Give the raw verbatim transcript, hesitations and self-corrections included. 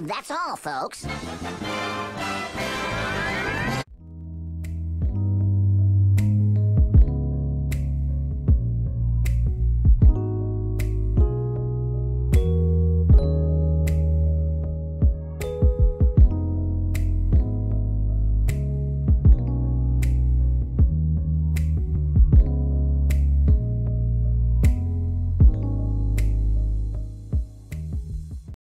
That's all, folks.